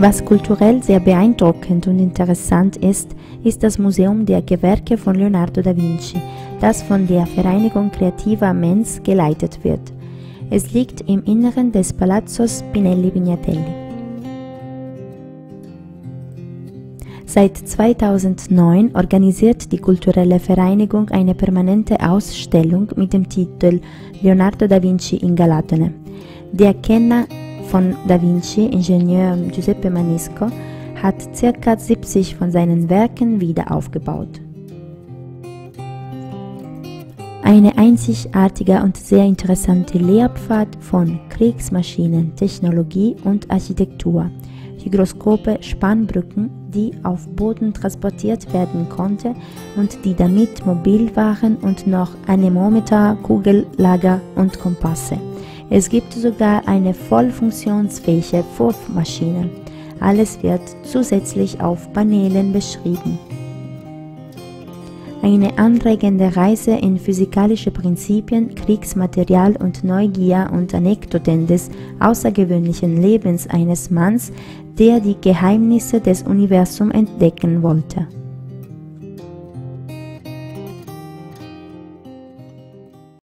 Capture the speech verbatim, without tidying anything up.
Was kulturell sehr beeindruckend und interessant ist, ist das Museum der Gewerke von Leonardo da Vinci, das von der Vereinigung CreattivaMens geleitet wird. Es liegt im Inneren des Palazzos Pinelli-Pignatelli. Seit zweitausendneun organisiert die kulturelle Vereinigung eine permanente Ausstellung mit dem Titel Leonardo da Vinci in Galatone. Der Kenner von Da Vinci, Ingenieur Giuseppe Manisco, hat ca. siebzig von seinen Werken wieder aufgebaut. Eine einzigartige und sehr interessante Lehrpfad von Kriegsmaschinen, Technologie und Architektur, Hygroskope, Spannbrücken, die auf Booten transportiert werden konnte und die damit mobil waren, und noch Anemometer, Kugellager und Kompasse. Es gibt sogar eine voll funktionsfähige Wurfmaschine. Alles wird zusätzlich auf Paneelen beschrieben. Eine anregende Reise in physikalische Prinzipien, Kriegsmaterial und Neugier und Anekdoten des außergewöhnlichen Lebens eines Manns, der die Geheimnisse des Universums entdecken wollte.